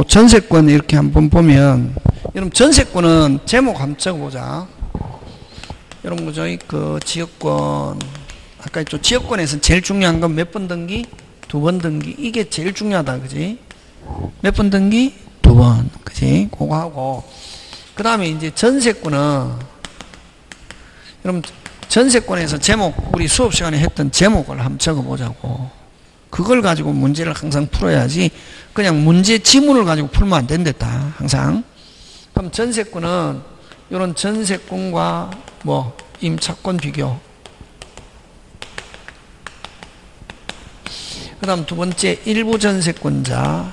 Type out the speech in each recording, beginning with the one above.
또 전세권 이렇게 한번 보면, 여러분 전세권은 제목 한번 적어보자. 여러분 그죠? 그 지역권, 아까 저 지역권에서 제일 중요한 건 몇 번 등기? 두 번 등기. 이게 제일 중요하다, 그지? 몇 번 등기? 두 번, 그지? 그거 하고. 그 다음에 이제 전세권은, 여러분 전세권에서 제목, 우리 수업 시간에 했던 제목을 한번 적어보자고. 그걸 가지고 문제를 항상 풀어야지 그냥 문제 지문을 가지고 풀면 안 된댔다, 항상. 그럼 전세권은 이런 전세권과 뭐 임차권 비교, 그 다음 두 번째 일부 전세권자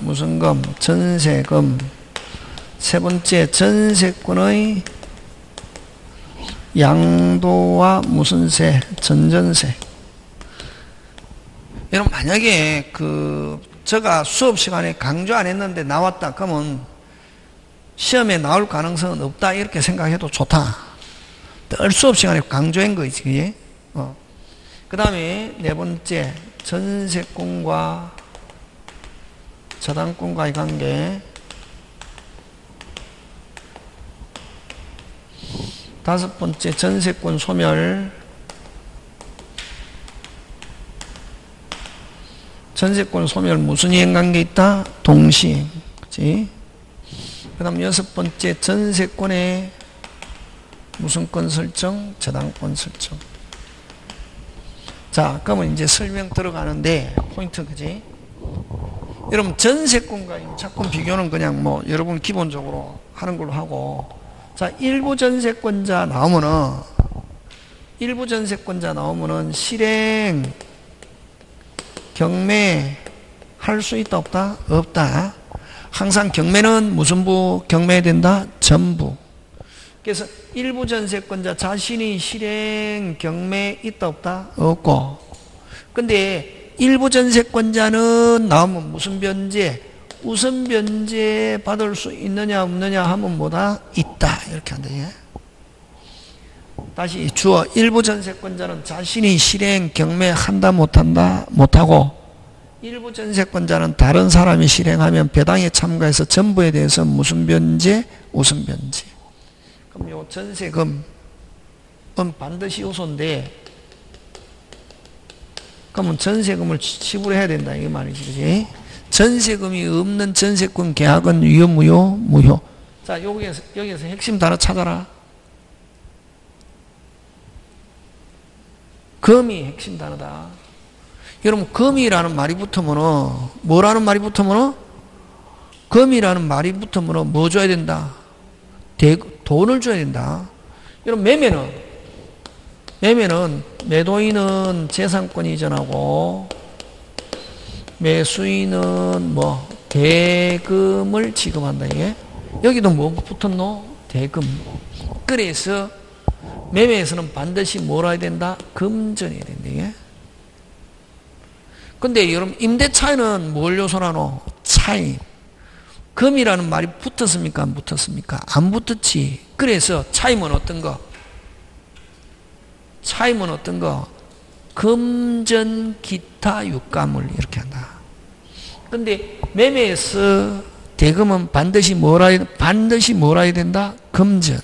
무슨금, 전세금. 세 번째 전세권의 양도와 무슨세, 전전세. 여러분 만약에 그 제가 수업 시간에 강조 안 했는데 나왔다 그러면 시험에 나올 가능성은 없다 이렇게 생각해도 좋다. 늘 수업 시간에 강조한 거지, 그게. 그 다음에 네 번째 전세권과 저당권과의 관계. 다섯 번째 전세권 소멸. 전세권 소멸 무슨 이행관계 있다? 동시행, 그치? 그 다음 여섯 번째 전세권의 무슨 권 설정? 저당권 설정. 자, 그러면 이제 설명 들어가는데 포인트, 그지? 여러분 전세권과 임차권 비교는 그냥 뭐 여러분 기본적으로 하는 걸로 하고, 자, 일부 전세권자 나오면은 실행, 경매 할 수 있다, 없다? 없다. 항상 경매는 무슨 부 경매해야 된다? 전부. 그래서 일부 전세권자 자신이 실행, 경매 있다, 없다? 없고. 근데 일부 전세권자는 나오면 무슨 변제? 우선 변제 받을 수 있느냐 없느냐 하면 뭐다? 있다, 이렇게 한다. 예? 다시 주어 일부 전세권자는 자신이 실행, 경매한다 못한다? 못하고, 일부 전세권자는 다른 사람이 실행하면 배당에 참가해서 전부에 대해서 무슨 변제? 우선 변제. 그럼 요 전세금은 반드시 우선인데, 그러면 전세금을 지불해야 된다, 이게 말이지, 그지? 전세금이 없는 전세권 계약은 유효, 무효? 무효. 자, 여기에서 핵심 단어 찾아라. 금이 핵심 단어다. 여러분, 금이라는 말이 붙으면, 뭐라는 말이 붙으면, 금이라는 말이 붙으면 뭐 줘야 된다? 돈을 줘야 된다. 여러분, 매매는 매도인은 재산권 이전하고, 매수인은 뭐 대금을 지급한다, 이게. 여기도 뭐 붙었노? 대금. 그래서 매매에서는 반드시 뭘 해야 된다? 금전이 된다, 이게. 근데 여러분 임대차에는 뭘 요소라노? 차임. 금이라는 말이 붙었습니까, 안 붙었습니까? 안 붙었지. 그래서 차임은 어떤 거? 차임은 어떤 거? 금전, 기타, 유가물, 이렇게 한다. 근데 매매에서 대금은 반드시 뭐라 해야 된다? 금전.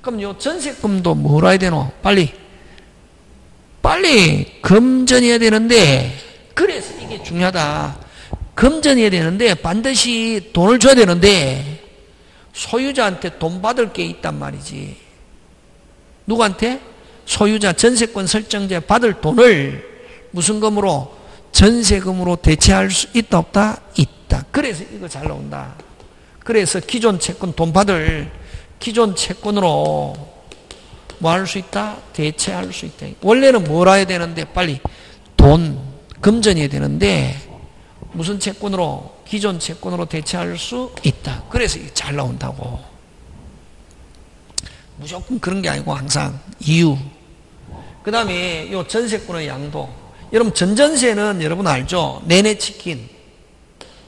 그럼 요 전세금도 뭐라 해야 되노? 빨리 금전이어야 되는데, 그래서 이게 중요하다. 금전이어야 되는데 반드시 돈을 줘야 되는데, 소유자한테 돈 받을 게 있단 말이지. 누구한테? 소유자 전세권 설정제 받을 돈을 무슨 금으로? 전세금으로 대체할 수 있다, 없다? 있다. 그래서 이거 잘 나온다. 그래서 기존 채권 돈 받을 기존 채권으로 뭐 할 수 있다? 대체할 수 있다. 원래는 뭐라 해야 되는데? 빨리 돈, 금전이 되는데 무슨 채권으로? 기존 채권으로 대체할 수 있다. 그래서 이게 잘 나온다고. 무조건 그런 게 아니고 항상 이유. 그 다음에 요 전세권의 양도. 여러분 전전세는 여러분 알죠? 내내 치킨.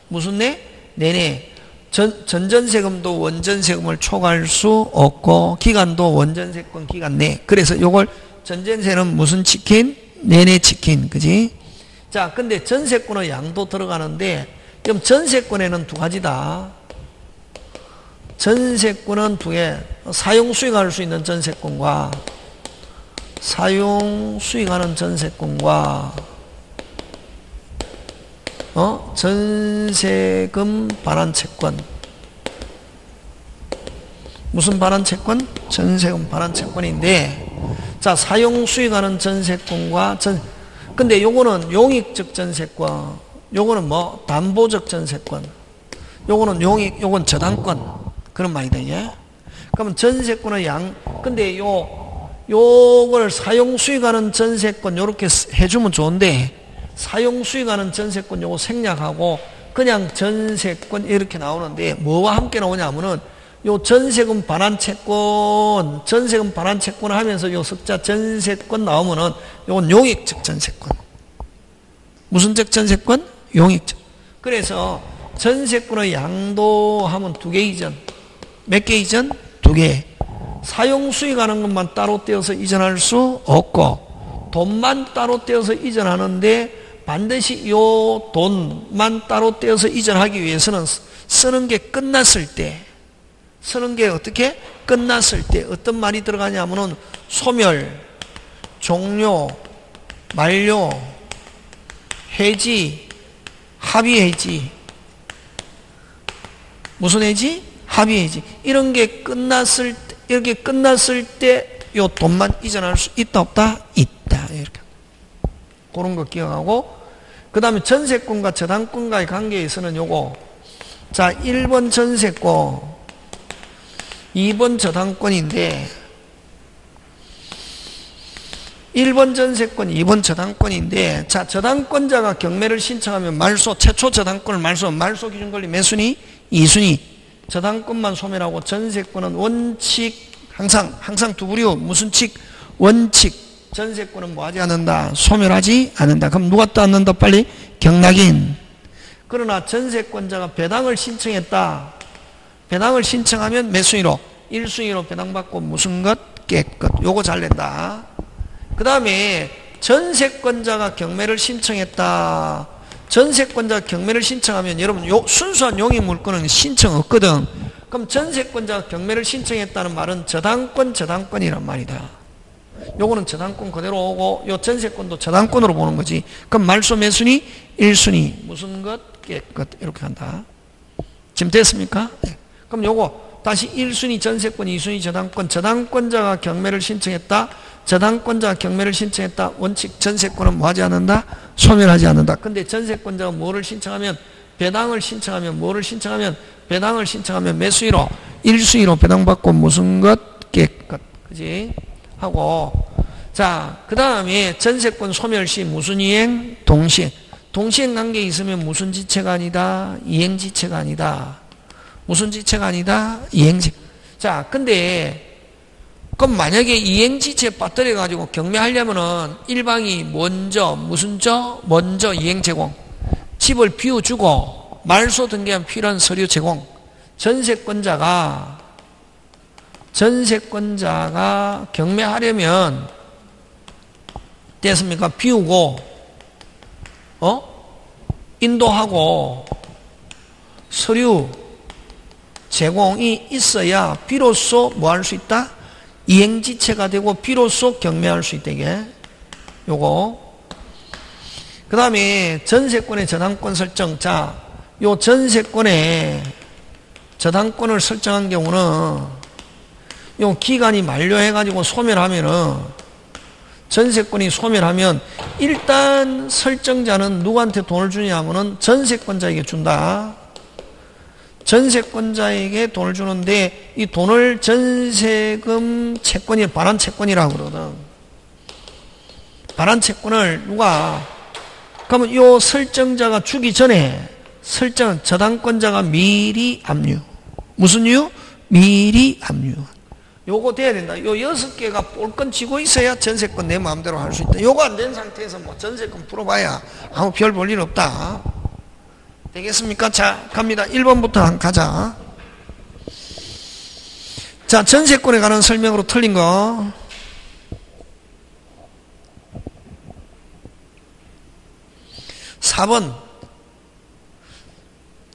무슨 내? 내내. 전전세금도 원전세금을 초과할 수 없고, 기간도 원전세권 기간 내. 그래서 요걸 전전세는 무슨 치킨? 내내 치킨, 그지? 자, 근데 전세권의 양도 들어가는데 그럼 전세권에는 두 가지다. 전세권은 두 개, 사용 수익할 수 있는 전세권과 사용 수익하는 전세권과 전세금 반환 채권. 무슨 반환 채권? 전세금 반환 채권인데, 자, 사용 수익하는 전세권과 근데 요거는 용익적 전세권, 요거는 뭐 담보적 전세권, 요거는 용익, 요건 저당권 그런 말이다. 예. 그러면 전세권의 양, 근데 요걸 사용 수익하는 전세권 요렇게 해주면 좋은데, 사용 수익하는 전세권 요거 생략하고 그냥 전세권 이렇게 나오는데, 뭐와 함께 나오냐면은 요 전세금 반환 채권, 전세금 반환 채권 하면서 요 석자 전세권 나오면은 요건 용익적 전세권. 무슨적 전세권? 용익적. 그래서 전세권의 양도 하면 두 개 이전. 몇 개 이전? 두 개. 사용 수익하는 것만 따로 떼어서 이전할 수 없고, 돈만 따로 떼어서 이전하는데, 반드시 요 돈만 따로 떼어서 이전하기 위해서는 쓰는 게 끝났을 때, 쓰는 게 어떻게? 끝났을 때 어떤 말이 들어가냐면은 소멸, 종료, 만료, 해지, 합의 해지. 무슨 해지? 합의 해지. 이런 게 끝났을 때, 이렇게 끝났을 때 요 돈만 이전할 수 있다 없다? 있다. 이렇게. 그런 거 기억하고, 그 다음에 전세권과 저당권과의 관계에서는 요거, 자, 1번 전세권, 2번 저당권인데, 1번 전세권, 2번 저당권인데, 자, 저당권자가 경매를 신청하면 말소, 최초 저당권을 말소 기준 권리 몇 순위? 2순위. 저당권만 소멸하고, 전세권은 원칙, 항상 두 부류, 무슨 칙? 원칙. 전세권은 뭐 하지 않는다? 소멸하지 않는다. 그럼 누가 땄는다? 빨리? 경락인. 그러나 전세권자가 배당을 신청했다. 배당을 신청하면 몇 순위로? 1순위로 배당받고 무슨 것? 깨끗. 요거 잘 낸다. 그 다음에 전세권자가 경매를 신청했다. 전세권자가 경매를 신청하면, 여러분, 요 순수한 용익물권은 신청 없거든. 그럼 전세권자가 경매를 신청했다는 말은 저당권이란 말이다. 요거는 저당권 그대로 오고, 요 전세권도 저당권으로 보는 거지. 그럼 말소 몇 순위? 1순위. 무슨 것? 깨끗. 이렇게 한다. 지금 됐습니까? 네. 그럼 요거 다시 1순위 전세권, 2순위 저당권. 저당권자가 경매를 신청했다. 저당권자가 경매를 신청했다. 원칙 전세권은 뭐 하지 않는다? 소멸하지 않는다. 근데 전세권자가 뭐를 신청하면, 배당을 신청하면 몇 수위로? 1순위로 배당받고 무슨 것? 깨끗. 그지? 하고, 자, 그 다음에 전세권 소멸시 무슨 이행? 동시행. 동시행 관계에 있으면 무슨 지체가 아니다? 이행지체가 아니다. 무슨 지체가 아니다? 이행지. 자, 근데, 그럼 만약에 이행지체 빠뜨려가지고 경매하려면은 일방이 먼저 이행 제공. 집을 비워주고 말소 등기한 필요한 서류 제공. 전세권자가 경매하려면, 됐습니까? 비우고, 인도하고 서류 제공이 있어야 비로소 뭐 할 수 있다? 이행지체가 되고 비로소 경매할 수 있다게. 요거. 그 다음에 전세권의 저당권 설정. 자, 요 전세권의 저당권을 설정한 경우는 요 기간이 만료해가지고 소멸하면은, 전세권이 소멸하면 일단 설정자는 누구한테 돈을 주냐 하면은 전세권자에게 준다. 전세권자에게 돈을 주는데, 이 돈을 전세금 채권이 반환 채권이라고 그러거든. 반환 채권을 누가, 그러면 요 설정자가 주기 전에 저당권자가 미리 압류. 무슨 이유? 미리 압류. 요거 돼야 된다. 요 6개가 볼건 쥐고 있어야 전세권 내 마음대로 할 수 있다. 요거 안 된 상태에서 뭐 전세권 풀어봐야 아무 별 볼 일 없다. 되겠습니까? 자, 갑니다. 1번부터 가자. 자, 전세권에 관한 설명으로 틀린 거. 4번,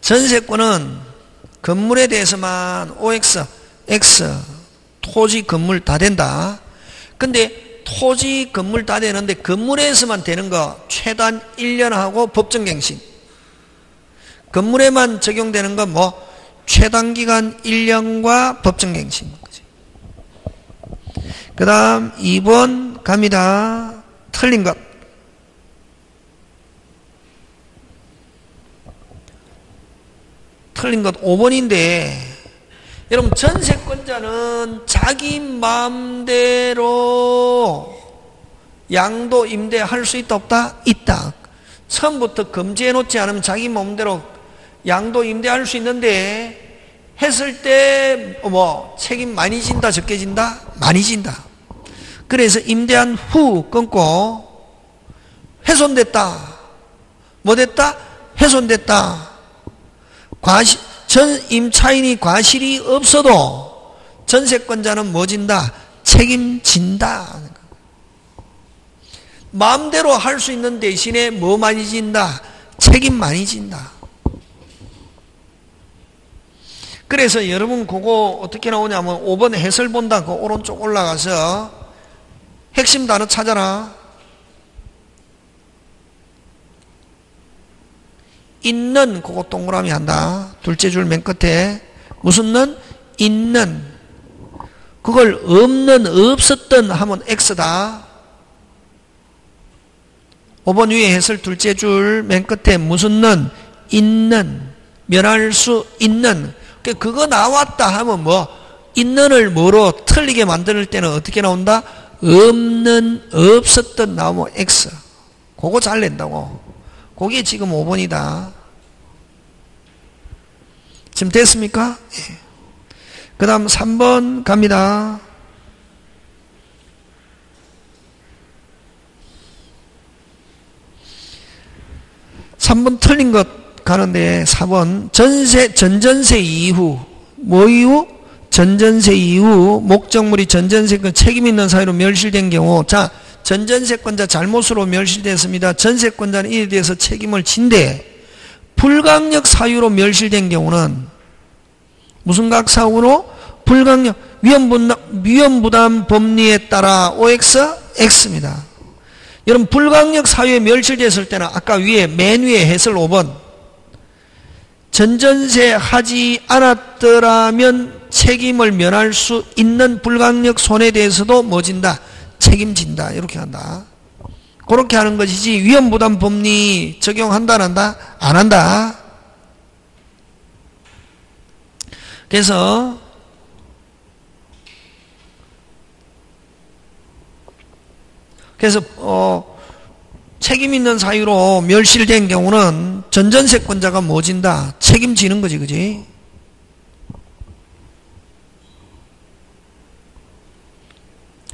전세권은 건물에 대해서만 OX, X, 토지, 건물 다 된다. 근데 토지, 건물 다 되는데 건물에서만 되는 거 최단 1년하고 법정갱신. 건물에만 적용되는 건 뭐 최단기간 1년과 법정갱신. 그 다음 2번 갑니다. 틀린 것. 틀린 것 5번인데 여러분, 전세권자는 자기 마음대로 양도 임대할 수 있다 없다? 있다. 처음부터 금지해 놓지 않으면 자기 마음대로 양도 임대할 수 있는데 했을 때 뭐 책임 많이 진다 적게 진다? 많이 진다. 그래서 임대한 후 끊고 훼손됐다. 뭐 됐다? 훼손됐다. 전 임차인이 과실이 없어도 전세권자는 뭐 진다? 책임진다. 마음대로 할 수 있는 대신에 뭐 많이 진다? 책임 많이 진다. 그래서 여러분 그거 어떻게 나오냐면 5번 해설 본다. 그 오른쪽 올라가서 핵심 단어 찾아라. 있는, 그거 동그라미 한다. 둘째 줄 맨 끝에 무슨 는? 있는. 그걸 없는, 없었던 하면 X다. 5번 위에 해설 둘째 줄 맨 끝에 무슨 는? 있는. 면할 수 있는. 그거 나왔다 하면 뭐 있는을 뭐로 틀리게 만들 때는 어떻게 나온다? 없는, 없었던 나오면 X. 그거 잘 낸다고. 그게 지금 5번이다. 지금 됐습니까? 예. 그 다음 3번 갑니다. 틀린 것 가는데 4번 전전세 이후, 뭐 이후? 전전세 이후 목적물이 전전세권 책임 있는 사유로 멸실된 경우, 자, 전전세권자 잘못으로 멸실됐습니다. 전세권자는 이에 대해서 책임을 진대, 불강력 사유로 멸실된 경우는 무슨 각사고로? 불강력 위험부담 법리에 따라 OX, X입니다. 여러분, 불강력 사유에 멸실됐을 때는 아까 위에 맨 위에 해설 5번, 전전세 하지 않았더라면 책임을 면할 수 있는 불강력 손해에 대해서도 뭐 진다? 책임진다. 이렇게 한다. 그렇게 하는 것이지 위험부담 법리 적용한다, 안 한다? 안 한다. 그래서 책임 있는 사유로 멸실된 경우는 전전세권자가 뭐 진다? 책임지는 거지, 그지?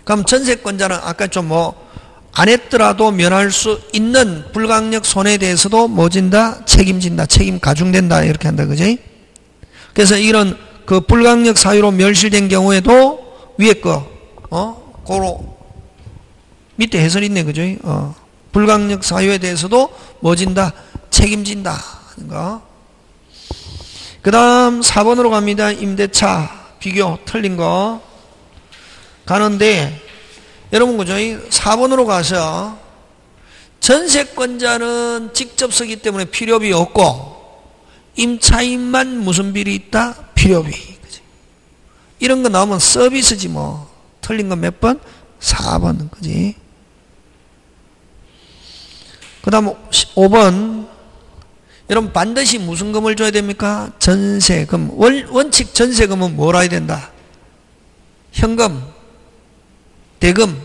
그럼 전세권자는 아까 좀 뭐 안 했더라도 면할 수 있는 불강력 손해에 대해서도 뭐 진다? 책임진다. 책임 가중된다. 이렇게 한다, 그지? 그래서 이런 그 불강력 사유로 멸실된 경우에도 위에 거, 고로 밑에 해설 있네, 그죠? 불강력 사유에 대해서도 뭐 진다? 책임진다. 그 다음 4번으로 갑니다. 임대차 비교 틀린 거 가는데 여러분, 그죠? 4번으로 가서 전세권자는 직접 쓰기 때문에 필요비 없고 임차인만 무슨 비리 있다? 필요비. 그치? 이런 거 나오면 서비스지 뭐. 틀린 건 몇 번? 4번. 그지? 그 다음 5번. 여러분, 반드시 무슨 금을 줘야 됩니까? 전세금. 원칙 전세금은 뭐라 해야 된다? 현금, 대금,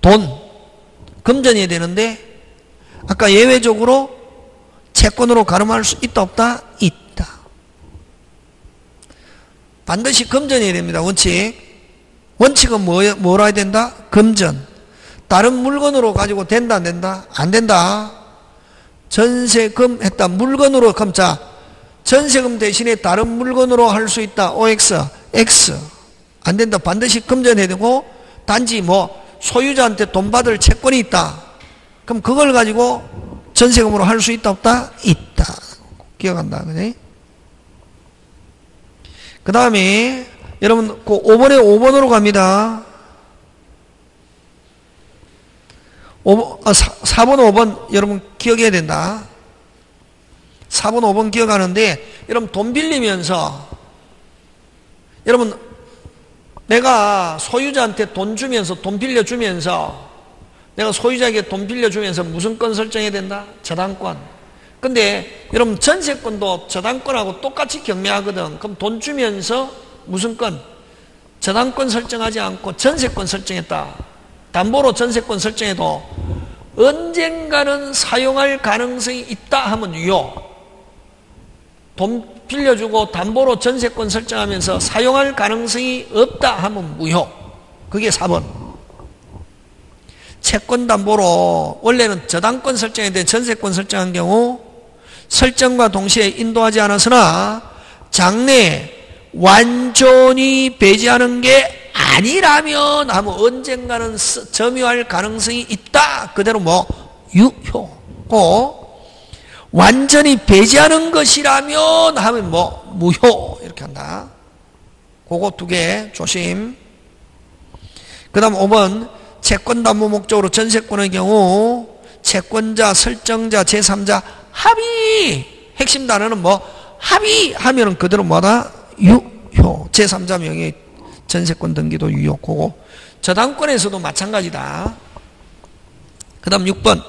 돈, 금전이 되는데 아까 예외적으로 채권으로 가름할 수 있다 없다? 있다. 반드시 금전이 됩니다. 원칙. 원칙은 뭐라 해야 된다? 금전. 다른 물건으로 가지고 된다, 안 된다? 안 된다. 전세금 했다. 물건으로, 그럼 자, 전세금 대신에 다른 물건으로 할 수 있다. OX, X. 안 된다. 반드시 금전해야 되고, 단지 뭐 소유자한테 돈 받을 채권이 있다. 그럼 그걸 가지고 전세금으로 할 수 있다 없다? 있다. 기억한다. 그지? 그 다음에 여러분 그 5번에 5번으로 갑니다. 5번, 4번 5번 여러분 기억해야 된다. 4번 5번 기억하는데 여러분 돈 빌리면서 여러분 내가 소유자한테 돈 주면서 돈 빌려주면서 내가 소유자에게 돈 빌려주면서 무슨 건 설정해야 된다? 저당권. 근데 여러분 전세권도 저당권하고 똑같이 경매하거든. 그럼 돈 주면서 무슨 건? 저당권 설정하지 않고 전세권 설정했다. 담보로 전세권 설정해도 언젠가는 사용할 가능성이 있다 하면 유효. 돈 빌려주고 담보로 전세권 설정하면서 사용할 가능성이 없다 하면 무효. 그게 4번. 채권 담보로 원래는 저당권 설정에 대해 전세권 설정한 경우 설정과 동시에 인도하지 않았으나 장래에 완전히 배제하는 게 아니라면 하면 언젠가는 점유할 가능성이 있다. 그대로 뭐 유효고 완전히 배제하는 것이라면 하면 뭐 무효 이렇게 한다. 그거 두 개 조심. 그 다음 5번 채권담보 목적으로 전세권의 경우 채권자, 설정자, 제3자 합의 핵심 단어는 뭐 합의하면 그대로 뭐다? 유효. 제3자 명의 전세권 등기도 유효고 저당권에서도 마찬가지다. 그 다음 6번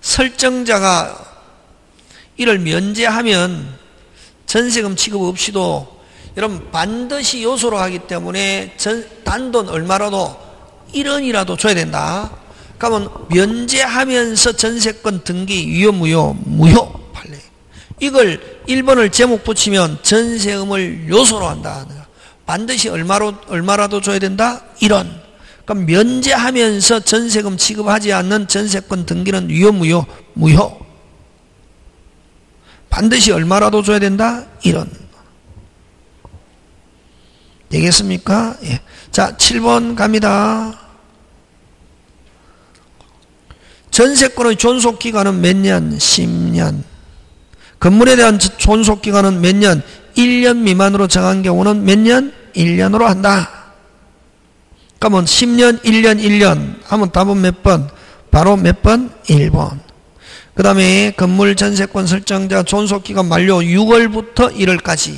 설정자가 이를 면제하면 전세금 취급 없이도 여러분 반드시 요소로 하기 때문에 단돈 얼마라도 1원이라도 줘야 된다. 그러면 면제하면서 전세권 등기 유효 무효? 무효 판례. 이걸 1번을 제목 붙이면 전세금을 요소로 한다. 반드시 얼마라도 줘야 된다? 1원. 그럼 면제하면서 전세금 취급하지 않는 전세권 등기는 유효 무효? 무효. 반드시 얼마라도 줘야 된다? 1원. 되겠습니까? 예. 자, 7번 갑니다. 전세권의 존속기간은 몇 년? 10년. 건물에 대한 존속기간은 몇 년? 1년 미만으로 정한 경우는 몇 년? 1년으로 한다. 그러면 10년, 1년, 1년 하면 답은 몇 번? 바로 몇 번? 1번. 그 다음에 건물 전세권 설정자 존속기간 만료 6월부터 1월까지.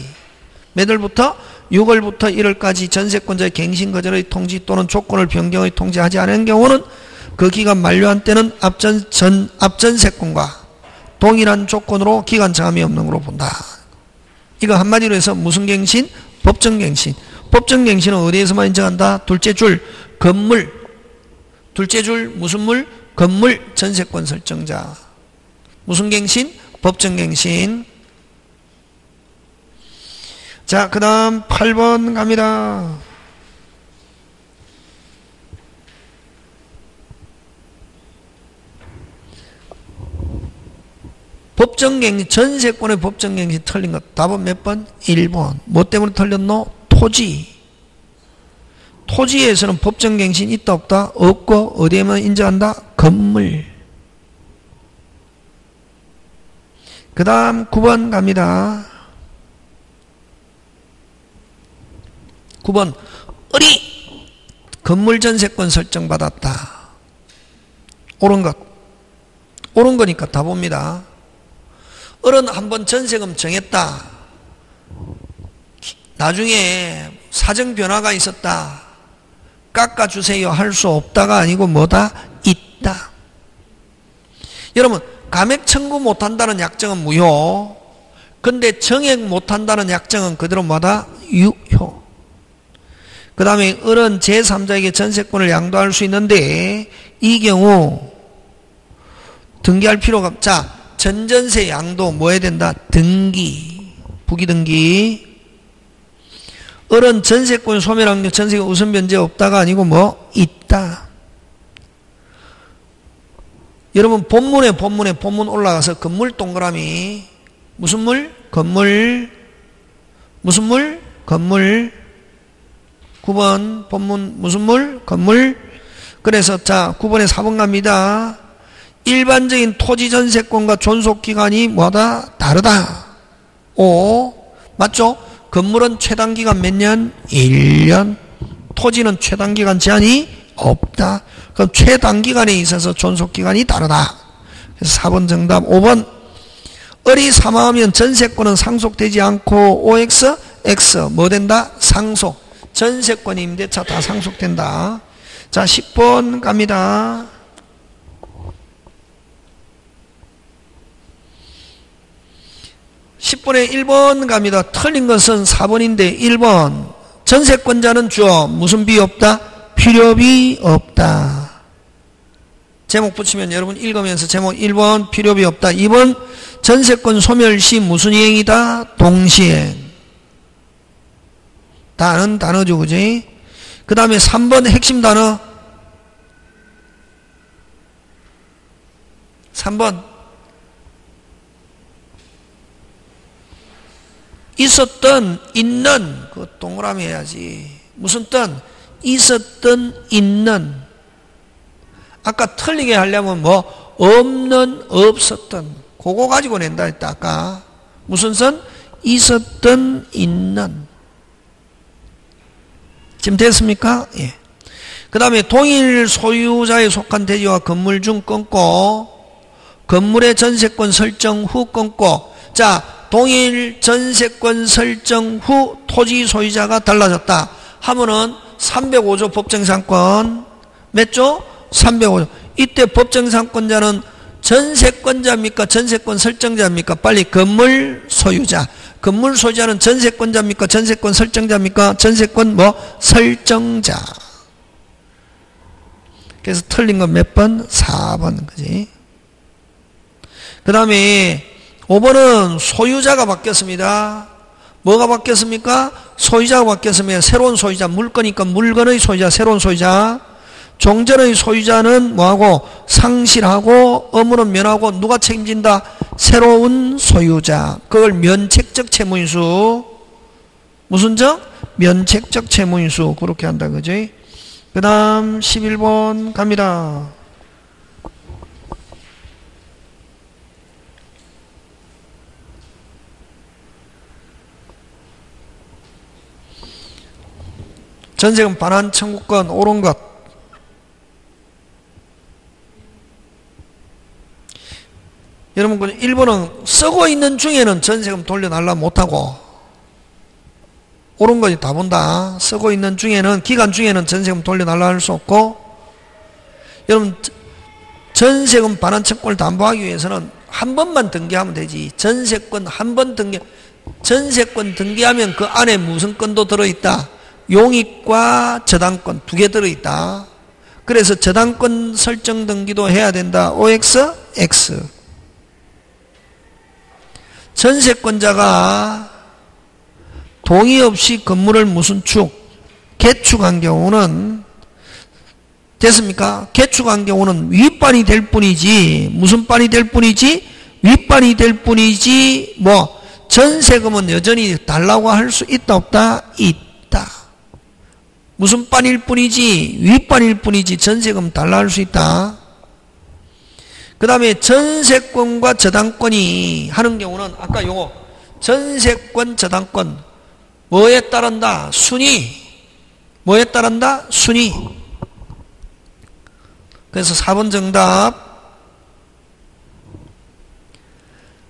몇 월부터? 6월부터 1월까지 전세권자의 갱신 거절의 통지 또는 조건을 변경의 통지하지 않은 경우는 그 기간 만료한 때는 앞전세권과 동일한 조건으로 기간 정함이 없는 걸로 본다. 이거 한마디로 해서 무슨 갱신? 법정갱신. 법정갱신은 어디에서만 인정한다? 둘째 줄 건물. 둘째 줄 무슨 물? 건물 전세권 설정자. 무슨 갱신? 법정갱신. 자, 그 다음 8번 갑니다. 법정갱신, 전세권의 법정갱신 틀린 것. 답은 몇 번? 1번. 뭐 때문에 틀렸노? 토지. 토지에서는 법정갱신 있다 없다? 없고 어디에만 인정한다? 건물. 그 다음 9번 갑니다. 9번 을이 건물 전세권 설정받았다. 옳은 것. 옳은 거니까 다 봅니다. 을은 한번 전세금 정했다. 나중에 사정 변화가 있었다. 깎아주세요 할 수 없다가 아니고 뭐다? 있다. 여러분 감액 청구 못한다는 약정은 무효. 근데 정액 못한다는 약정은 그대로 뭐다? 유효. 그 다음에 을은 제3자에게 전세권을 양도할 수 있는데 이 경우 등기할 필요가 없다. 자, 전전세 양도 뭐 해야 된다? 등기. 부기등기. 을은 전세권 소멸한 경우 전세권 우선 변제 없다가 아니고 뭐? 있다. 여러분 본문 올라가서 건물 동그라미. 무슨 물? 건물. 무슨 물? 건물. 9번 본문 무슨 물? 건물. 그래서 자 9번에 4번 갑니다. 일반적인 토지 전세권과 존속기간이 뭐다? 다르다. 5. 맞죠? 건물은 최단기간 몇 년? 1년. 토지는 최단기간 제한이 없다. 그럼 최단기간에 있어서 존속기간이 다르다. 그래서 4번 정답. 5번. 을이 사망하면 전세권은 상속되지 않고 OX, X 뭐 된다? 상속. 전세권이 임대차 다 상속된다. 자, 10번 갑니다. (10번에) (1번) 갑니다. 틀린 것은 (4번인데) (1번) 전세권자는 주어 무슨 비 없다? 필요비 없다. 제목 붙이면 여러분 읽으면서 제목 (1번) 필요비 없다. (2번) 전세권 소멸 시 무슨 이행이다? 동시행. 다 아는 단어죠, 그지? 그 다음에 (3번) 핵심 단어. (3번) 있었던, 있는, 그 동그라미 해야지. 무슨 떤? 있었던, 있는. 아까 틀리게 하려면 뭐, 없는, 없었던. 그거 가지고 낸다 했다, 아까. 무슨 선? 있었던, 있는. 지금 됐습니까? 예. 그 다음에 동일 소유자에 속한 대지와 건물 중 끊고, 건물의 전세권 설정 후 끊고, 자, 동일 전세권 설정 후 토지 소유자가 달라졌다 하면은 305조 법정상권 몇 조? 305조. 이때 법정상권자는 전세권자입니까? 전세권 설정자입니까? 빨리 건물 소유자. 건물 소유자는 전세권자입니까? 전세권 설정자입니까? 전세권 뭐? 설정자. 그래서 틀린 건 몇 번? 4번. 그지? 그 다음에 5번은 소유자가 바뀌었습니다. 뭐가 바뀌었습니까? 소유자가 바뀌었으면 새로운 소유자, 물건이니까 물건의 소유자, 새로운 소유자. 종전의 소유자는 뭐하고? 상실하고 의무는 면하고 누가 책임진다? 새로운 소유자. 그걸 면책적 채무인수. 무슨 적? 면책적 채무인수. 그렇게 한다, 그지? 그 다음 11번 갑니다. 전세금 반환 청구권 옳은 것. 여러분 그 1번은 쓰고 있는 중에는 전세금 돌려달라 못하고 옳은 거지 다 본다. 쓰고 있는 중에는 기간 중에는 전세금 돌려달라 할 수 없고 여러분 전세금 반환 청구권을 담보하기 위해서는 한 번만 등기하면 되지. 전세권 한 번 등기 전세권 등기하면 그 안에 무슨 건도 들어있다. 용익과 저당권 두 개 들어있다. 그래서 저당권 설정 등기도 해야 된다. OX, X. 전세권자가 동의 없이 건물을 무슨 축, 개축한 경우는 됐습니까? 개축한 경우는 윗반이 될 뿐이지 무슨 반이 될 뿐이지? 윗반이 될 뿐이지 뭐 전세금은 여전히 달라고 할 수 있다 없다? 있다. 무슨 반일 뿐이지 윗반일 뿐이지 전세금 달라 할 수 있다. 그 다음에 전세권과 저당권이 하는 경우는 아까 요거 전세권 저당권 뭐에 따른다? 순위. 뭐에 따른다? 순위. 그래서 4번 정답.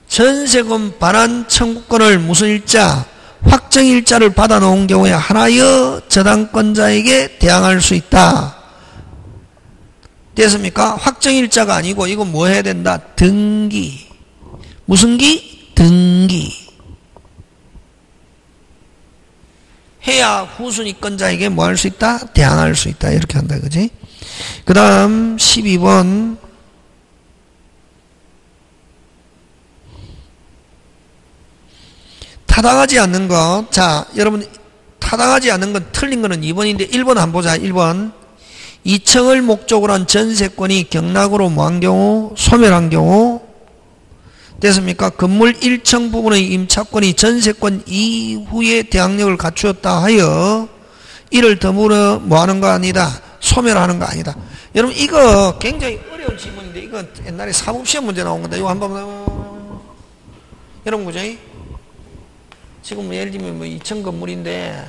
전세금 반환 청구권을 무슨 일자? 확정일자를 받아 놓은 경우에 하나여 저당권자에게 대항할 수 있다. 됐습니까? 확정일자가 아니고 이건 뭐 해야 된다? 등기. 무슨 기? 등기. 해야 후순위권자에게 뭐 할 수 있다? 대항할 수 있다. 이렇게 한다. 그지? 그 다음 12번. 타당하지 않는 것. 자, 여러분 타당하지 않는 건 틀린 거는 2번인데 1번 한번 보자. 1번. 2층을 목적으로 한 전세권이 경락으로 뭐한 경우? 소멸한 경우. 됐습니까? 건물 1층 부분의 임차권이 전세권 이후에 대항력을 갖추었다 하여 이를 더불어 뭐하는 거 아니다? 소멸하는 거 아니다. 여러분 이거 굉장히 어려워요. 어려운 질문인데 이건 옛날에 사법시험 문제 나온 건데 이거 한번 여러분 그죠? 지금 예를 들면 뭐 2층 건물인데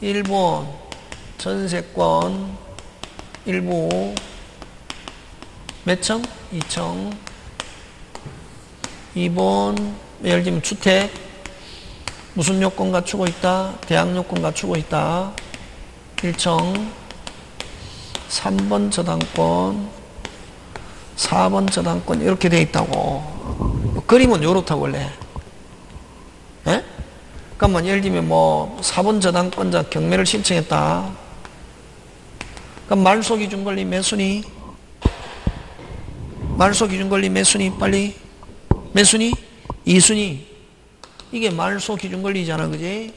일본 전세권 일부 몇 층? 2층 2번 예를 들면 주택 무슨 요건 갖추고 있다? 대항 요건 갖추고 있다. 1층 3번 저당권 4번 저당권 이렇게 돼 있다고. 그림은 요렇다고 원래. 예? 그러면 예를 들면 뭐 4번 저당권자 경매를 신청했다. 그럼 말소 기준 권리 몇 순위? 말소 기준 권리 몇 순위? 빨리. 몇 순위? 2순위. 이게 말소 기준 권리잖아. 그지?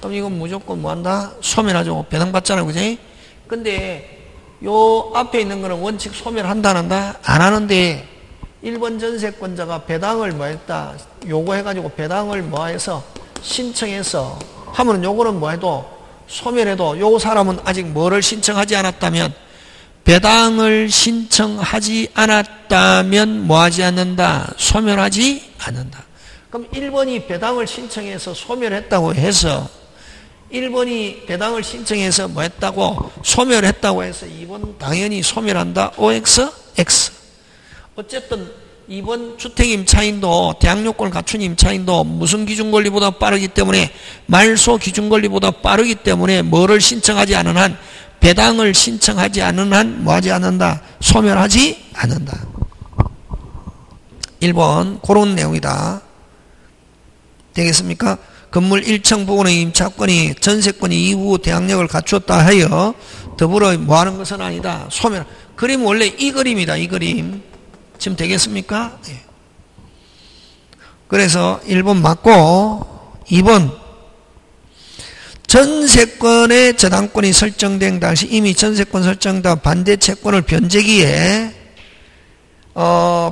그럼 이건 무조건 뭐 한다? 소멸하죠. 배당받잖아. 그지? 근데 요 앞에 있는 거는 원칙 소멸한다 안 한다? 안 하는데 일본 전세권자가 배당을 뭐 했다? 요구해가지고 배당을 뭐 해서 신청해서 하면은 요거는 뭐 해도 소멸해도 요 사람은 아직 뭐를 신청하지 않았다면 배당을 신청하지 않았다면 뭐 하지 않는다? 소멸하지 않는다. 그럼 1번이 배당을 신청해서 소멸했다고 해서 1번이 배당을 신청해서 뭐 했다고? 소멸했다고 해서 2번 당연히 소멸한다. OX, X. 어쨌든 2번 주택 임차인도 대항요건을 갖춘 임차인도 무슨 기준 권리보다 빠르기 때문에 말소 기준 권리보다 빠르기 때문에 뭐를 신청하지 않은 한 배당을 신청하지 않은 한 뭐 하지 않는다? 소멸하지 않는다. 1번 그런 내용이다. 되겠습니까? 건물 1층 부근의 임차권이 전세권이 이후 대항력을 갖추었다 하여 더불어 뭐 하는 것은 아니다. 소멸. 그림 원래 이 그림이다. 이 그림. 지금 되겠습니까? 예. 그래서 1번 맞고 2번. 전세권의 저당권이 설정된 당시 이미 전세권 설정과 반대 채권을 변제기에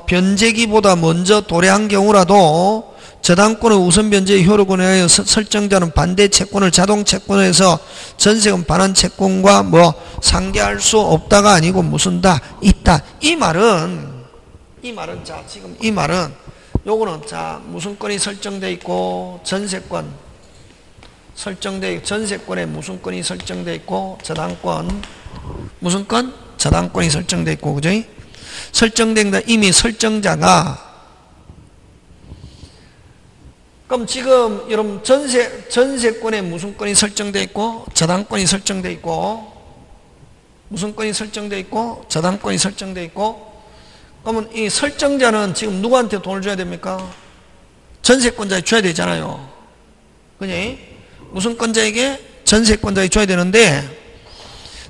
변제기보다 먼저 도래한 경우라도 저당권의 우선 변제의 효력에 의하여 설정되는 반대 채권을 자동 채권에서 전세금 반환 채권과 뭐 상계할 수 없다가 아니고 무슨 다 있다. 이 말은 자 지금 이 말은 요거는 자 무슨 권이 설정돼 있고 전세권 설정돼 있고 전세권에 무슨 권이 설정돼 있고 저당권 무슨 권? 저당권이 설정돼 있고 그죠? 설정된다 이미 설정자가 그럼 지금 여러분 전세권에 무슨 권이 설정돼 있고 저당권이 설정돼 있고 무슨 권이 설정돼 있고 저당권이 설정돼 있고 그러면 이 설정자는 지금 누구한테 돈을 줘야 됩니까? 전세권자에 줘야 되잖아요. 그지? 무슨 권자에게? 전세권자에 줘야 되는데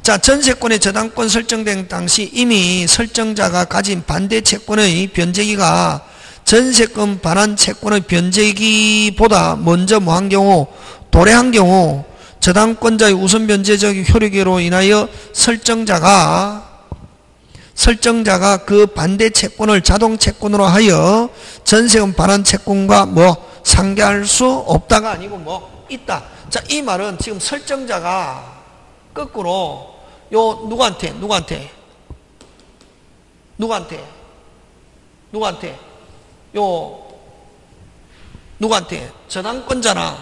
자 전세권의 저당권 설정된 당시 이미 설정자가 가진 반대 채권의 변제기가 전세권 반환 채권의 변제기보다 먼저 뭐한 경우 도래한 경우 저당권자의 우선 변제적 효력으로 인하여 설정자가 그 반대 채권을 자동 채권으로 하여 전세금 반환 채권과 뭐 상계할 수 없다가 아니고 뭐 있다. 자, 이 말은 지금 설정자가 거꾸로 요 누구한테 저당권자나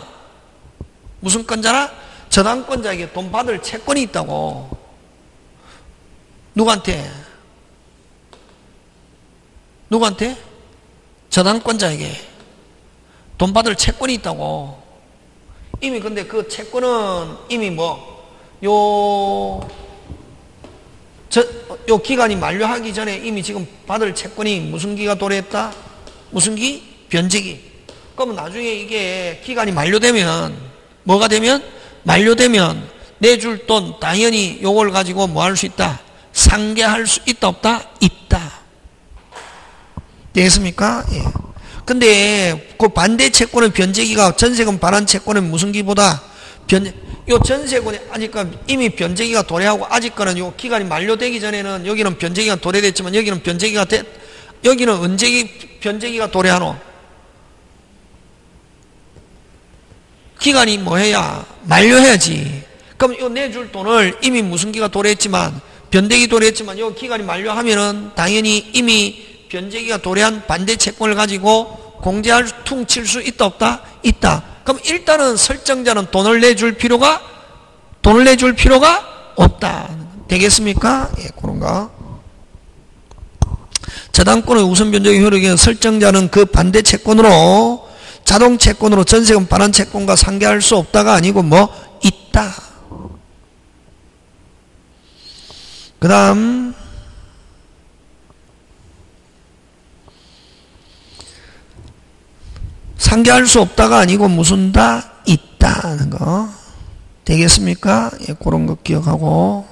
무슨 권자나 저당권자에게 돈 받을 채권이 있다고. 누구한테 저당권자에게 돈 받을 채권이 있다고. 이미 근데 그 채권은 이미 뭐 요 기간이 만료하기 전에 이미 지금 받을 채권이 무슨 기가 도래했다? 무슨 기? 변제기. 그러면 나중에 이게 기간이 만료되면 뭐가 되면? 만료되면 내줄 돈 당연히 요걸 가지고 뭐 할 수 있다? 상계할 수 있다 없다? 있다. 되겠습니까? 예. 근데 그 반대 채권의 변제기가 전세금 반환 채권은 무슨 기보다? 요 전세권에 아직까지 이미 변제기가 도래하고 아직까지는 요 기간이 만료되기 전에는 여기는 변제기가 도래됐지만 여기는 언제 변제기가 도래하노? 기간이 뭐 해야? 만료해야지. 그럼 요 내줄 돈을 이미 무슨 기가 도래했지만 변대기 도래했지만 요 기간이 만료하면은 당연히 이미 변제기가 도래한 반대 채권을 가지고 공제할 퉁칠 수 있다 없다? 있다. 그럼 일단은 설정자는 돈을 내줄 필요가 없다. 되겠습니까? 예, 그런가? 저당권의 우선 변제기 효력에 설정자는 그 반대 채권으로 자동 채권으로 전세금 반환 채권과 상계할 수 없다가 아니고 뭐 있다. 그다음 상계할 수 없다가 아니고 무슨 다 있다는 거 되겠습니까? 예, 그런 거 기억하고.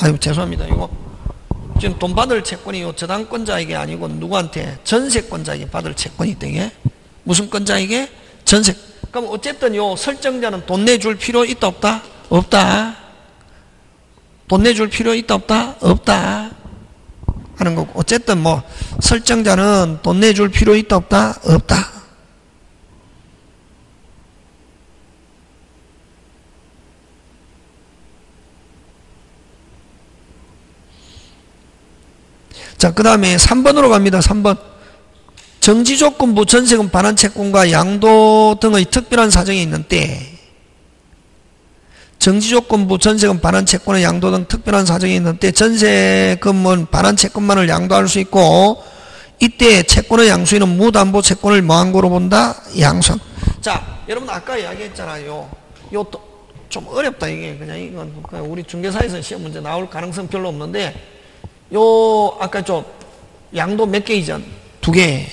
아유 죄송합니다. 이거 지금 돈 받을 채권이 요 저당권자에게 아니고 누구한테? 전세권자에게 받을 채권이 되게. 무슨 권자에게? 전세. 그럼 어쨌든 요 설정자는 돈 내줄 필요 있다 없다? 없다. 돈 내줄 필요 있다 없다? 없다. 하는 거고. 어쨌든 뭐 설정자는 돈 내줄 필요 있다 없다? 없다. 자, 그 다음에 3번으로 갑니다. 3번. 정지조건부 전세금 반환 채권과 양도 등의 특별한 사정이 있는 때, 정지조건부 전세금 반환 채권의 양도 등 특별한 사정이 있는 때 전세금은 반환 채권만을 양도할 수 있고, 이때 채권의 양수인은 무담보 채권을 뭐한거로 본다? 양수. 자, 여러분 아까 이야기했잖아요. 요 좀 어렵다 이게. 그냥 이건 우리 중개사에서 시험 문제 나올 가능성 별로 없는데, 요 아까 좀 양도 몇 개 이전? 2개.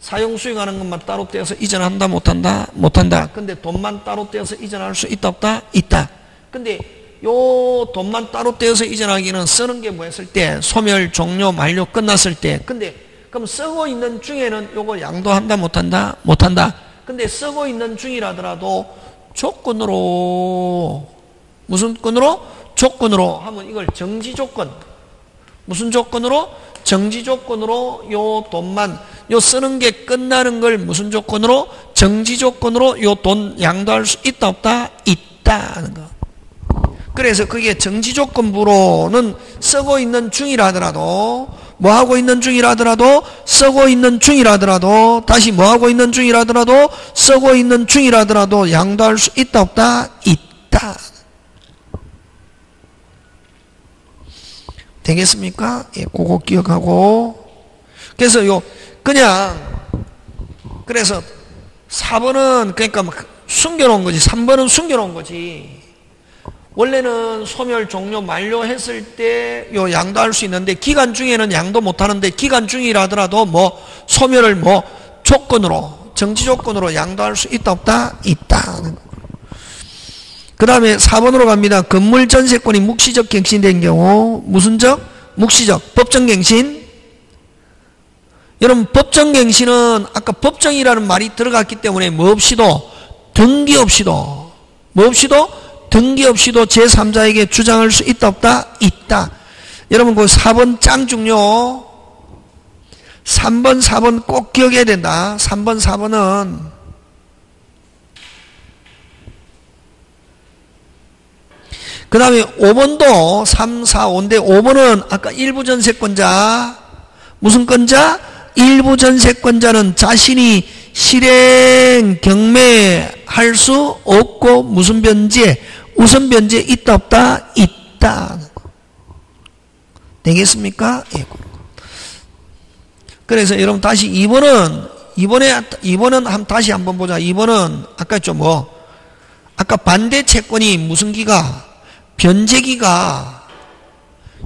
사용 수익하는 것만 따로 떼어서 이전한다 못한다? 못한다. 근데 돈만 따로 떼어서 이전할 수 있다 없다? 있다. 근데 요 돈만 따로 떼어서 이전하기는 쓰는 게 뭐 했을 때? 소멸, 종료, 만료 끝났을 때. 근데 그럼 쓰고 있는 중에는 요거 양도한다 못한다? 못한다. 근데 쓰고 있는 중이라더라도 조건으로, 무슨 건으로? 조건으로 하면 이걸 정지 조건. 무슨 조건으로? 정지 조건으로 요 돈만, 요 쓰는 게 끝나는 걸 무슨 조건으로? 정지 조건으로 요 돈 양도할 수 있다 없다? 있다 하는 거. 그래서 그게 정지 조건부로는 쓰고 있는 중이라더라도, 뭐 하고 있는 중이라더라도, 쓰고 있는 중이라더라도, 다시 뭐 하고 있는 중이라더라도, 쓰고 있는 중이라더라도 양도할 수 있다 없다? 있다. 되겠습니까? 예, 그거 기억하고. 그래서 요, 그래서 4번은 그러니까 막 숨겨놓은 거지. 3번은 숨겨놓은 거지. 원래는 소멸, 종료, 만료했을 때 요 양도할 수 있는데, 기간 중에는 양도 못하는데, 기간 중이라더라도 뭐 소멸을 뭐 조건으로, 정지 조건으로 양도할 수 있다 없다? 있다. 그 다음에 4번으로 갑니다. 건물 전세권이 묵시적 갱신된 경우, 무슨적? 묵시적. 법정 갱신. 여러분 법정 갱신은 아까 법정이라는 말이 들어갔기 때문에 뭐 없이도? 등기 없이도. 뭐 없이도? 등기 없이도 제3자에게 주장할 수 있다 없다? 있다. 여러분 그 4번 짱 중요. 3번 4번 꼭 기억해야 된다. 3번 4번은 그 다음에 5번도 3, 4, 5인데 5번은 아까 일부 전세권자, 무슨 권자? 일부 전세권자는 자신이 실행 경매할 수 없고 무슨 변제? 우선 변제 있다 없다? 있다. 되겠습니까? 예. 그래서 여러분 다시 2번은 다시 한번 보자. 2번은 아까 좀 뭐, 아까 반대 채권이 무슨 기가? 변제기가,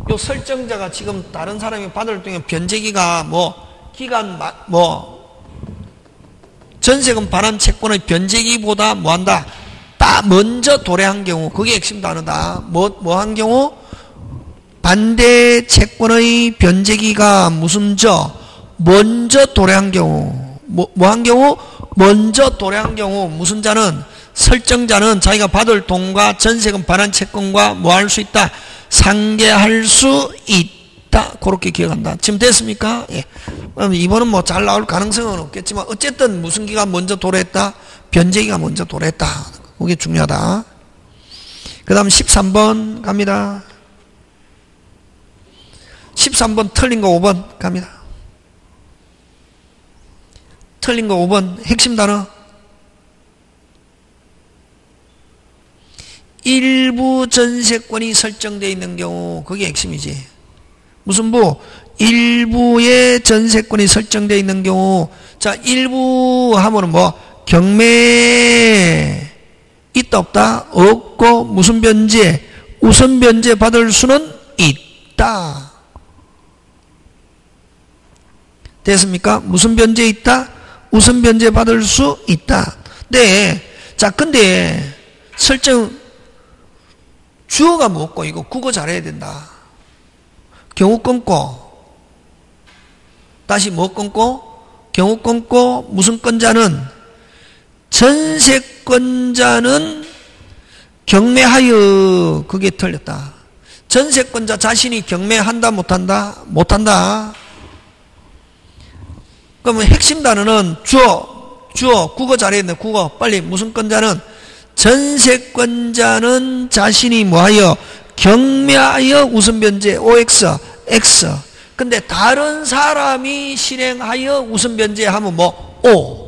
요 설정자가 지금 다른 사람이 받을 동안 변제기가 뭐 기간 뭐 전세금 반환 채권의 변제기보다 뭐한다? 먼저 도래한 경우, 그게 핵심 단어다. 뭐한 경우? 반대 채권의 변제기가 무슨 저? 먼저 도래한 경우. 뭐한 경우? 먼저 도래한 경우. 무슨 자는? 설정자는 자기가 받을 돈과 전세금 반환 채권과 뭐 할 수 있다? 상계할 수 있다. 그렇게 기억한다. 지금 됐습니까? 예. 그럼 이번은 뭐 잘 나올 가능성은 없겠지만 어쨌든 무슨 기가 먼저 도래했다? 변제기가 먼저 도래했다. 그게 중요하다. 그 다음 13번 갑니다. 13번 틀린 거 5번 갑니다. 틀린 거 5번 핵심 단어 일부 전세권이 설정되어 있는 경우. 그게 핵심이지. 무슨 부? 일부의 전세권이 설정되어 있는 경우. 자, 일부 하면은 뭐 경매 있다 없다? 없고 무슨 변제? 우선 변제 받을 수는 있다. 됐습니까? 무슨 변제 있다? 우선 변제 받을 수 있다. 네. 자, 근데 설정 주어가 뭐고 이거 국어 잘해야 된다. 경우 끊고 다시 뭐 끊고 경우 끊고 무슨 건자는 전세권자는 경매하여. 그게 틀렸다. 전세권자 자신이 경매한다 못한다? 못한다. 그러면 핵심 단어는 주어 국어 잘해야 된다. 국어 빨리. 무슨 건자는 전세권자는 자신이 뭐하여 경매하여 우선 변제 OX X. 근데 다른 사람이 실행하여 우선 변제하면 뭐 O.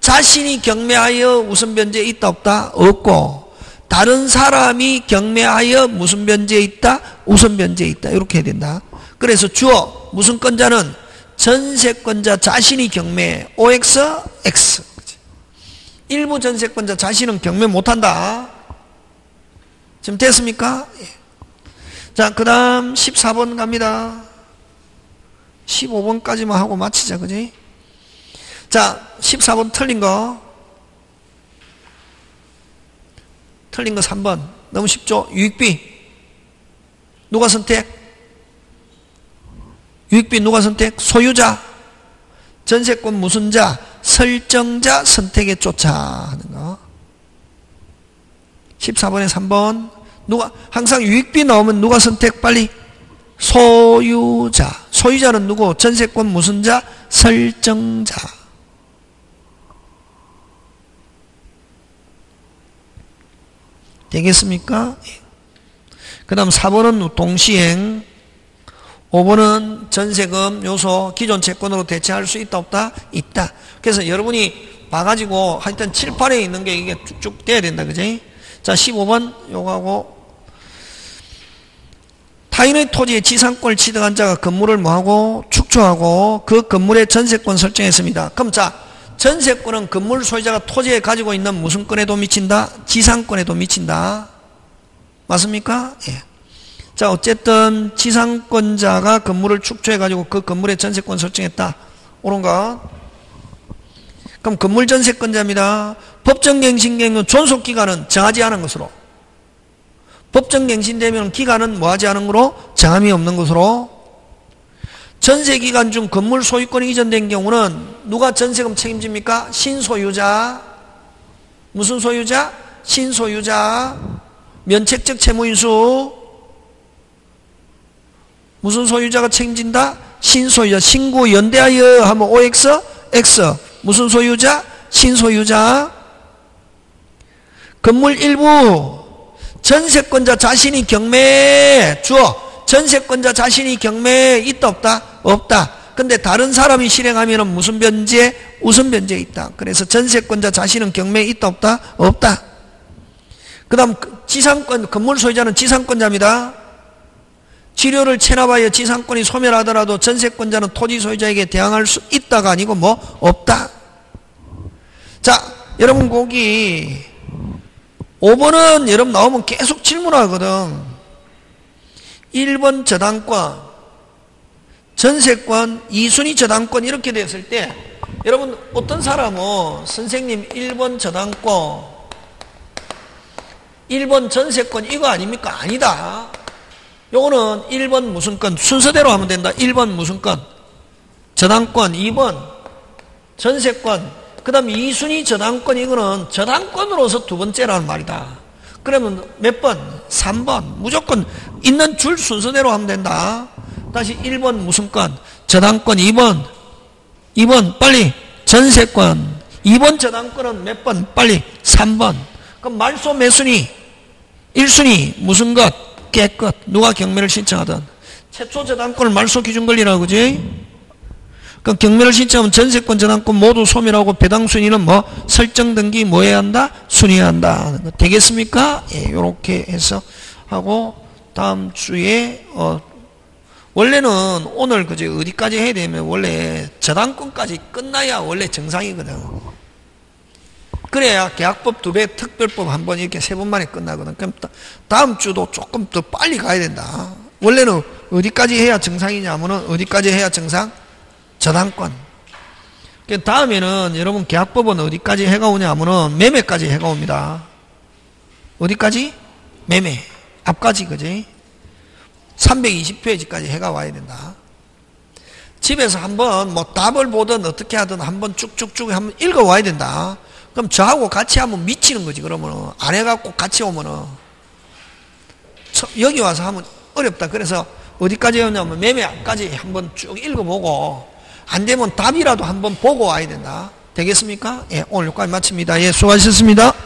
자신이 경매하여 우선 변제 있다 없다? 없고 다른 사람이 경매하여 무슨 변제 있다? 우선 변제 있다. 이렇게 해야 된다. 그래서 주어 무슨 권자는 전세권자 자신이 경매 OX X. 일부 전세권자 자신은 경매 못한다. 지금 됐습니까? 예. 자, 그 다음 14번 갑니다. 15번까지만 하고 마치자. 그지? 자, 14번 틀린 거. 틀린 거 3번. 너무 쉽죠? 유익비. 누가 선택? 유익비 누가 선택? 소유자. 전세권 무슨 자? 설정자 선택에 쫓아하는 거. 14번에 3번. 누가 항상 유익비 나오면 누가 선택? 빨리. 소유자. 소유자는 누구? 전세권 무슨 자? 설정자. 되겠습니까? 예. 그 다음 4번은 동시행. 5번은 전세금 요소 기존 채권으로 대체할 수 있다 없다? 있다. 그래서 여러분이 봐가지고 하여튼 7, 8에 있는 게 이게 쭉쭉 돼야 된다. 그지? 자, 15번 요거하고 타인의 토지에 지상권을 취득한 자가 건물을 뭐하고? 축조하고 그 건물의 전세권 설정했습니다. 그럼 자, 전세권은 건물 소유자가 토지에 가지고 있는 무슨 권에도 미친다? 지상권에도 미친다. 맞습니까? 예. 자, 어쨌든 지상권자가 건물을 축조해가지고 그 건물의 전세권 설정했다. 옳은가? 그럼 건물 전세권자입니다. 법정갱신기간은 존속기간은 정하지 않은 것으로. 법정갱신되면 기간은 뭐하지 않은 거로? 정함이 없는 것으로. 전세기간 중 건물 소유권이 이전된 경우는 누가 전세금 책임집니까? 신소유자. 무슨 소유자? 신소유자. 면책적 채무인수. 무슨 소유자가 책임진다? 신소유자. 신고 연대하여 하면 OX, X. 무슨 소유자? 신소유자. 건물 일부. 전세권자 자신이 경매. 주어. 전세권자 자신이 경매에 있다 없다? 없다. 근데 다른 사람이 실행하면 무슨 변제? 우선 변제에 있다. 그래서 전세권자 자신은 경매에 있다 없다? 없다. 그 다음 지상권. 건물 소유자는 지상권자입니다. 치료를 체납하여 지상권이 소멸하더라도 전세권자는 토지 소유자에게 대항할 수 있다가 아니고 뭐 없다. 자, 여러분 거기 5번은 여러분 나오면 계속 질문하거든. 1번 저당권, 전세권, 2순위 저당권 이렇게 됐을 때 여러분 어떤 사람은 선생님 1번 저당권, 1번 전세권 이거 아닙니까? 아니다. 요거는 1번 무슨 건 순서대로 하면 된다. 1번 무슨 건 저당권, 2번 전세권, 그 다음 2순위 저당권. 이거는 저당권으로서 두 번째라는 말이다. 그러면 몇 번? 3번. 무조건 있는 줄 순서대로 하면 된다. 다시 1번 무슨 건 저당권, 2번 빨리 전세권. 2번 저당권은 몇 번? 빨리 3번. 그럼 말소 매순위 1순위 무슨 것? 깨끗. 누가 경매를 신청하든 최초 저당권을 말소 기준 권리라고 그지? 그럼 경매를 신청하면 전세권 저당권 모두 소멸하고 배당 순위는 뭐 설정 등기 뭐 해야 한다? 순위해야 한다. 되겠습니까? 예, 요렇게 해서 하고 다음 주에 원래는 오늘 그지 어디까지 해야 되면 원래 저당권까지 끝나야 원래 정상이거든. 그래야 계약법 2배, 특별법 1번 이렇게 3번 만에 끝나거든. 그럼 다음 주도 조금 더 빨리 가야 된다. 원래는 어디까지 해야 정상이냐 하면은 어디까지 해야 정상? 저당권. 그 다음에는 여러분 계약법은 어디까지 해가 오냐 하면은 매매까지 해가 옵니다. 어디까지? 매매. 앞까지 그지? 320페이지까지 해가 와야 된다. 집에서 한번 뭐 답을 보든 어떻게 하든 한번 쭉쭉쭉 한번 읽어 와야 된다. 그럼 저하고 같이 하면 미치는 거지. 그러면은 안 해갖고 같이 오면은 여기 와서 하면 어렵다. 그래서 어디까지 해오냐면 매매 앞까지 한번 쭉 읽어보고 안 되면 답이라도 한번 보고 와야 된다. 되겠습니까? 예, 오늘 여기까지 마칩니다. 예, 수고하셨습니다.